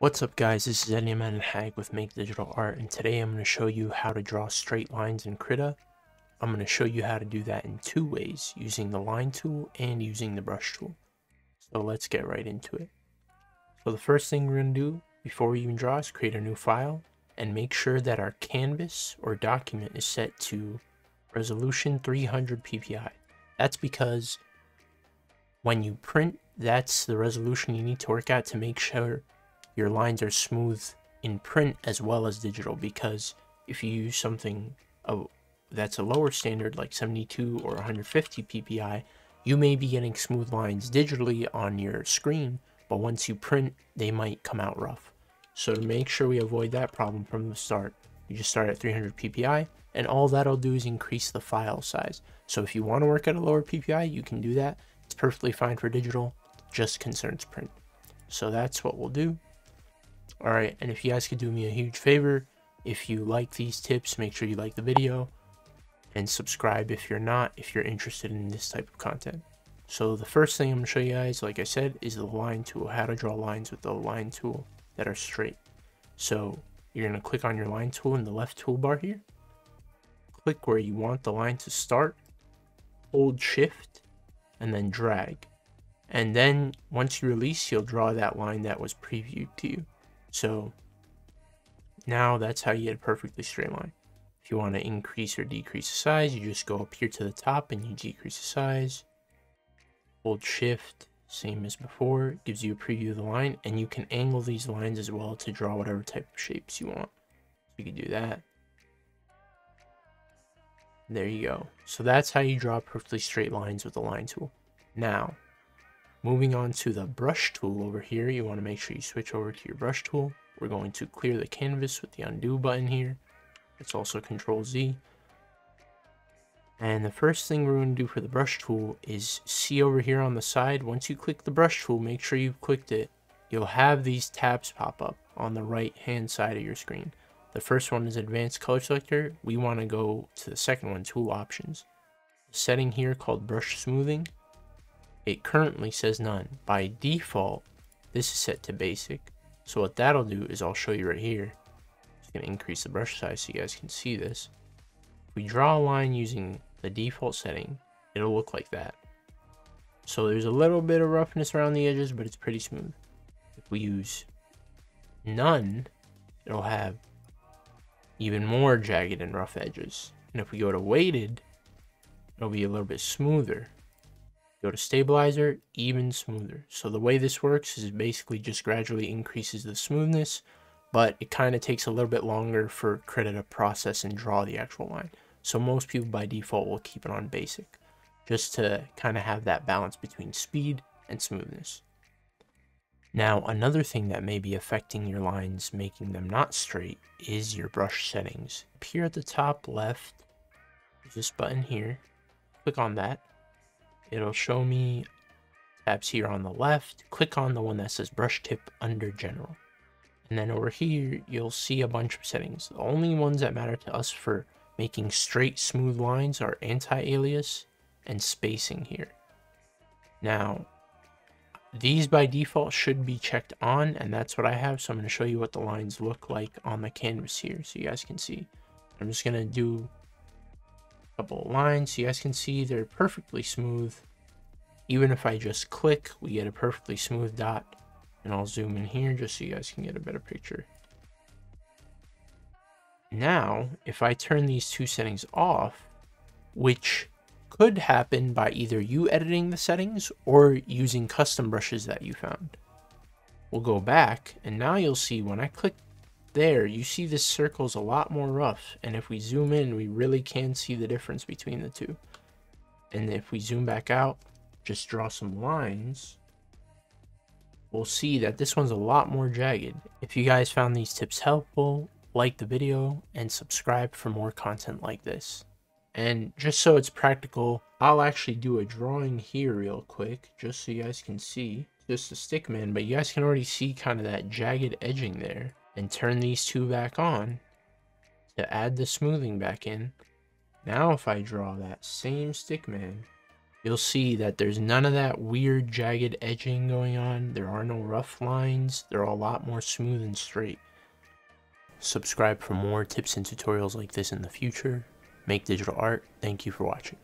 What's up guys, this is Anya Manin with Make Digital Art, and today I'm going to show you how to draw straight lines in Krita. I'm going to show you how to do that in two ways, using the line tool and using the brush tool. So let's get right into it. So the first thing we're going to do before we even draw is create a new file and make sure that our canvas or document is set to resolution 300 ppi. That's because when you print, that's the resolution you need to work out to make sure your lines are smooth in print as well as digital, because if you use something that's a lower standard like 72 or 150 ppi, you may be getting smooth lines digitally on your screen, but once you print, they might come out rough. So to make sure we avoid that problem from the start, you just start at 300 ppi, and all that'll do is increase the file size. So if you want to work at a lower ppi, you can do that. It's perfectly fine for digital, just concerns print. So that's what we'll do. Alright, and if you guys could do me a huge favor, if you like these tips, make sure you like the video and subscribe if you're not, if you're interested in this type of content. So the first thing I'm going to show you guys, like I said, is the line tool, how to draw lines with the line tool that are straight. So you're going to click on your line tool in the left toolbar here, click where you want the line to start, hold shift, and then drag. And then once you release, you'll draw that line that was previewed to you. So now that's how you get a perfectly straight line. If you want to increase or decrease the size, you just go up here to the top and you decrease the size. Hold shift, same as before, it gives you a preview of the line, and you can angle these lines as well to draw whatever type of shapes you want. You can do that. There you go. So that's how you draw perfectly straight lines with the line tool. Now, moving on to the brush tool over here, you want to make sure you switch over to your brush tool. We're going to clear the canvas with the undo button here. It's also Control Z. And the first thing we're going to do for the brush tool is see over here on the side. Once you click the brush tool, make sure you've clicked it. You'll have these tabs pop up on the right hand side of your screen. The first one is Advanced Color Selector. We want to go to the second one, Tool Options. The setting here called Brush Smoothing. It currently says none. By default, this is set to basic. So what that'll do is, I'll show you right here. It's going to increase the brush size so you guys can see this. If we draw a line using the default setting, it'll look like that. So there's a little bit of roughness around the edges, but it's pretty smooth. If we use none, it'll have even more jagged and rough edges. And if we go to weighted, it'll be a little bit smoother. Go to stabilizer, even smoother. So the way this works is it basically just gradually increases the smoothness, but it kind of takes a little bit longer for Krita to process and draw the actual line. So most people by default will keep it on basic, just to kind of have that balance between speed and smoothness. Now, another thing that may be affecting your lines, making them not straight, is your brush settings. Up here at the top left, there's this button here. Click on that. It'll show me tabs here on the left. Click on the one that says brush tip under general. And then over here, you'll see a bunch of settings. The only ones that matter to us for making straight, smooth lines are anti-alias and spacing here. Now, these by default should be checked on, and that's what I have. So I'm going to show you what the lines look like on the canvas here so you guys can see. I'm just going to do couple of lines so you guys can see they're perfectly smooth. Even if I just click, we get a perfectly smooth dot, and I'll zoom in here just so you guys can get a better picture. Now, if I turn these two settings off, which could happen by either you editing the settings or using custom brushes that you found, we'll go back, and now you'll see when I click there, you see this circle's a lot more rough, and if we zoom in, we really can see the difference between the two. And if we zoom back out, just draw some lines, we'll see that this one's a lot more jagged. If you guys found these tips helpful, like the video and subscribe for more content like this. And just so it's practical, I'll actually do a drawing here real quick just so you guys can see. Just a stick man, but you guys can already see kind of that jagged edging there. And turn these two back on to add the smoothing back in. Now if I draw that same stick man, you'll see that there's none of that weird jagged edging going on. There are no rough lines. They're a lot more smooth and straight. Subscribe for more tips and tutorials like this in the future. Make Digital Art. Thank you for watching.